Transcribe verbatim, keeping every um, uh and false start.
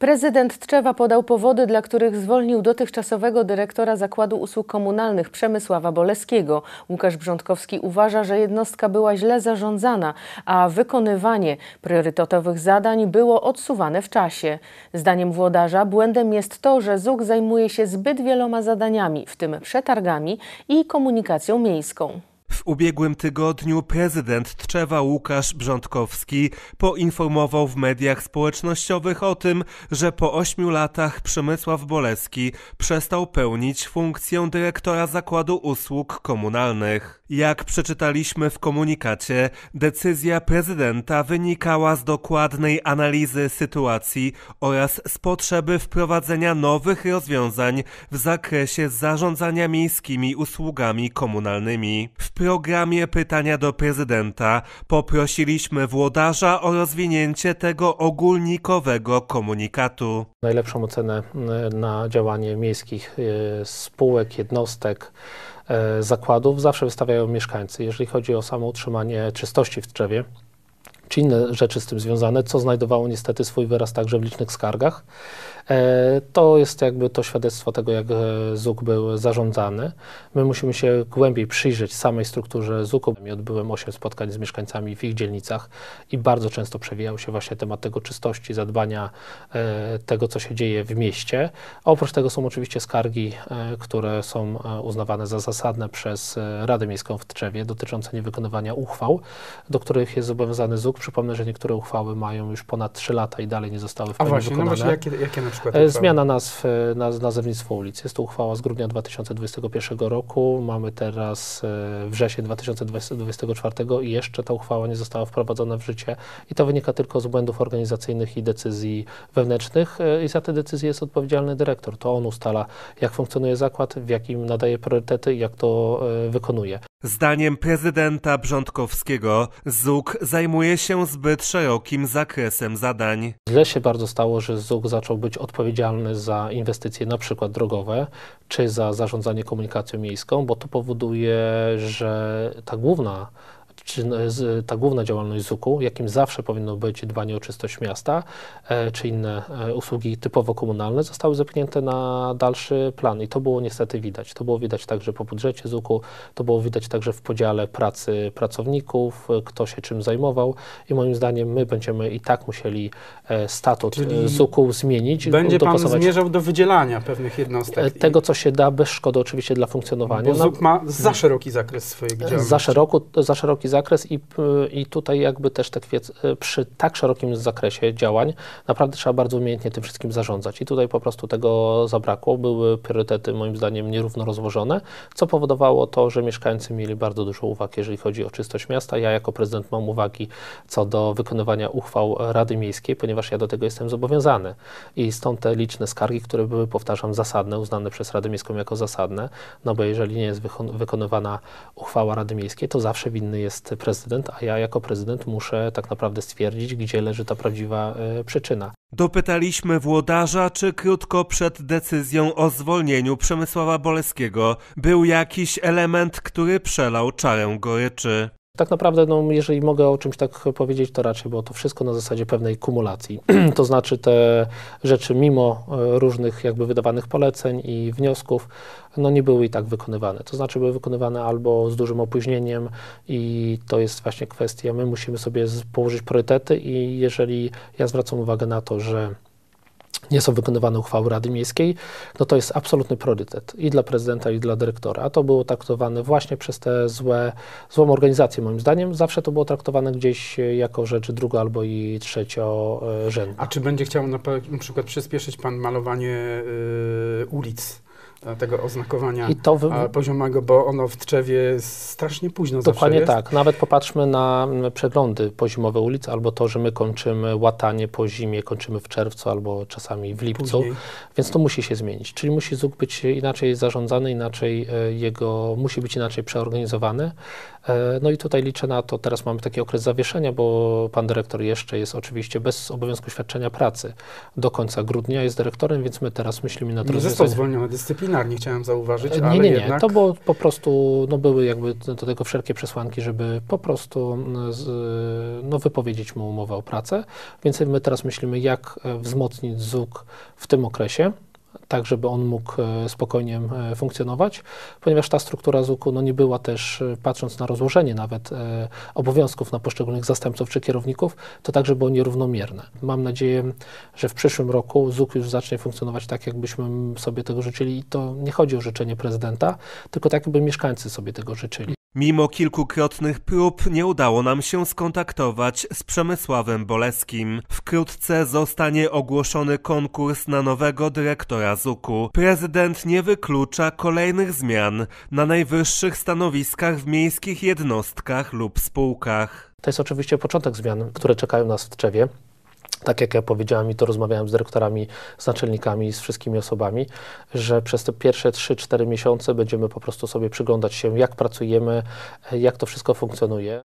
Prezydent Tczewa podał powody, dla których zwolnił dotychczasowego dyrektora Zakładu Usług Komunalnych Przemysława Boleskiego. Łukasz Brządkowski uważa, że jednostka była źle zarządzana, a wykonywanie priorytetowych zadań było odsuwane w czasie. Zdaniem włodarza błędem jest to, że Z U K zajmuje się zbyt wieloma zadaniami, w tym przetargami i komunikacją miejską. W ubiegłym tygodniu prezydent Tczewa Łukasz Brządkowski poinformował w mediach społecznościowych o tym, że po ośmiu latach Przemysław Boleski przestał pełnić funkcję dyrektora Zakładu Usług Komunalnych. Jak przeczytaliśmy w komunikacie, decyzja prezydenta wynikała z dokładnej analizy sytuacji oraz z potrzeby wprowadzenia nowych rozwiązań w zakresie zarządzania miejskimi usługami komunalnymi. W programie Pytania do Prezydenta poprosiliśmy włodarza o rozwinięcie tego ogólnikowego komunikatu. Najlepszą ocenę na działanie miejskich spółek, jednostek, zakładów zawsze wystawiają mieszkańcy, jeżeli chodzi o samo utrzymanie czystości w Tczewie, czy inne rzeczy z tym związane, co znajdowało niestety swój wyraz także w licznych skargach. To jest jakby to świadectwo tego, jak Z U K był zarządzany. My musimy się głębiej przyjrzeć samej strukturze Z U K-u. Odbyłem osiem spotkań z mieszkańcami w ich dzielnicach i bardzo często przewijał się właśnie temat tego czystości, zadbania tego, co się dzieje w mieście. A oprócz tego są oczywiście skargi, które są uznawane za zasadne przez Radę Miejską w Tczewie, dotyczące niewykonywania uchwał, do których jest zobowiązany Z U K. Przypomnę, że niektóre uchwały mają już ponad trzy lata i dalej nie zostały w pełni wykonane. A właśnie, no właśnie jakie, jakie na przykład uchwały? Zmiana nazw, naz, nazewnictwo ulic. Jest to uchwała z grudnia dwa tysiące dwudziestego pierwszego roku. Mamy teraz wrzesień dwa tysiące dwudziestego czwartego i jeszcze ta uchwała nie została wprowadzona w życie. I to wynika tylko z błędów organizacyjnych i decyzji wewnętrznych. I za te decyzje jest odpowiedzialny dyrektor. To on ustala, jak funkcjonuje zakład, w jakim nadaje priorytety i jak to wykonuje. Zdaniem prezydenta Brządkowskiego Z U K zajmuje się zbyt szerokim zakresem zadań. Źle się bardzo stało, że Z U K zaczął być odpowiedzialny za inwestycje na przykład drogowe, czy za zarządzanie komunikacją miejską, bo to powoduje, że ta główna Czy ta główna działalność Z U K-u, jakim zawsze powinno być dbanie o czystość miasta, czy inne usługi typowo komunalne, zostały zepchnięte na dalszy plan i to było niestety widać. To było widać także po budżecie Z U K-u, to było widać także w podziale pracy pracowników, kto się czym zajmował i moim zdaniem my będziemy i tak musieli statut Z U K-u zmienić. Będzie pan zmierzał do wydzielania pewnych jednostek. Tego, co się da, bez szkody oczywiście dla funkcjonowania. Bo Z U K ma za szeroki zakres swojej działalności. Za, szeroko, za szeroki zakres i, i tutaj jakby też te kwiec, przy tak szerokim zakresie działań naprawdę trzeba bardzo umiejętnie tym wszystkim zarządzać i tutaj po prostu tego zabrakło. Były priorytety moim zdaniem nierówno rozłożone, co powodowało to, że mieszkańcy mieli bardzo dużo uwag, jeżeli chodzi o czystość miasta. Ja jako prezydent mam uwagi co do wykonywania uchwał Rady Miejskiej, ponieważ ja do tego jestem zobowiązany i stąd te liczne skargi, które były, powtarzam, zasadne, uznane przez Radę Miejską jako zasadne, no bo jeżeli nie jest wykonywana uchwała Rady Miejskiej, to zawsze winny jest prezydent, a ja jako prezydent muszę tak naprawdę stwierdzić, gdzie leży ta prawdziwa y, przyczyna. Dopytaliśmy włodarza, czy krótko przed decyzją o zwolnieniu Przemysława Boleskiego był jakiś element, który przelał czarę goryczy. Tak naprawdę, no, jeżeli mogę o czymś tak powiedzieć, to raczej było to wszystko na zasadzie pewnej kumulacji. To znaczy te rzeczy mimo różnych jakby wydawanych poleceń i wniosków, no nie były i tak wykonywane. To znaczy były wykonywane albo z dużym opóźnieniem i to jest właśnie kwestia, my musimy sobie położyć priorytety i jeżeli ja zwracam uwagę na to, że nie są wykonywane uchwały Rady Miejskiej, no to jest absolutny priorytet i dla prezydenta, i dla dyrektora. A to było traktowane właśnie przez tę złe, złą organizację, moim zdaniem. Zawsze to było traktowane gdzieś jako rzecz druga albo i trzeciorzędna. A czy będzie chciał na przykład przyspieszyć pan malowanie yy, ulic? Tego oznakowania I to wy... poziomego, bo ono w Tczewie strasznie późno zawsze jest. Dokładnie tak. Nawet popatrzmy na przeglądy pozimowe ulic, albo to, że my kończymy łatanie po zimie, kończymy w czerwcu, albo czasami w lipcu. Później. Więc to musi się zmienić. Czyli musi Z U K być inaczej zarządzany, inaczej jego, musi być inaczej przeorganizowany. No i tutaj liczę na to, teraz mamy taki okres zawieszenia, bo pan dyrektor jeszcze jest oczywiście bez obowiązku świadczenia pracy. Do końca grudnia jest dyrektorem, więc my teraz myślimy nad rozwiązaniem. Nie został zwolniony dyscypliny. dyscyplinarnie, chciałem zauważyć, ale nie, nie, nie. Jednak... to było po prostu, no były jakby do tego wszelkie przesłanki, żeby po prostu z, no, wypowiedzieć mu umowę o pracę, więc my teraz myślimy, jak wzmocnić Z U K w tym okresie, tak żeby on mógł spokojnie funkcjonować, ponieważ ta struktura Z U K-u no, nie była też, patrząc na rozłożenie nawet e, obowiązków na poszczególnych zastępców czy kierowników, to także było nierównomierne. Mam nadzieję, że w przyszłym roku Z U K już zacznie funkcjonować tak, jakbyśmy sobie tego życzyli i to nie chodzi o życzenie prezydenta, tylko tak, jakby mieszkańcy sobie tego życzyli. Mimo kilkukrotnych prób nie udało nam się skontaktować z Przemysławem Boleskim. Wkrótce zostanie ogłoszony konkurs na nowego dyrektora Z U K-u. Prezydent nie wyklucza kolejnych zmian na najwyższych stanowiskach w miejskich jednostkach lub spółkach. To jest oczywiście początek zmian, które czekają nas w Tczewie. Tak jak ja powiedziałem i to rozmawiałem z dyrektorami, z naczelnikami, z wszystkimi osobami, że przez te pierwsze trzy cztery miesiące będziemy po prostu sobie przyglądać się, jak pracujemy, jak to wszystko funkcjonuje.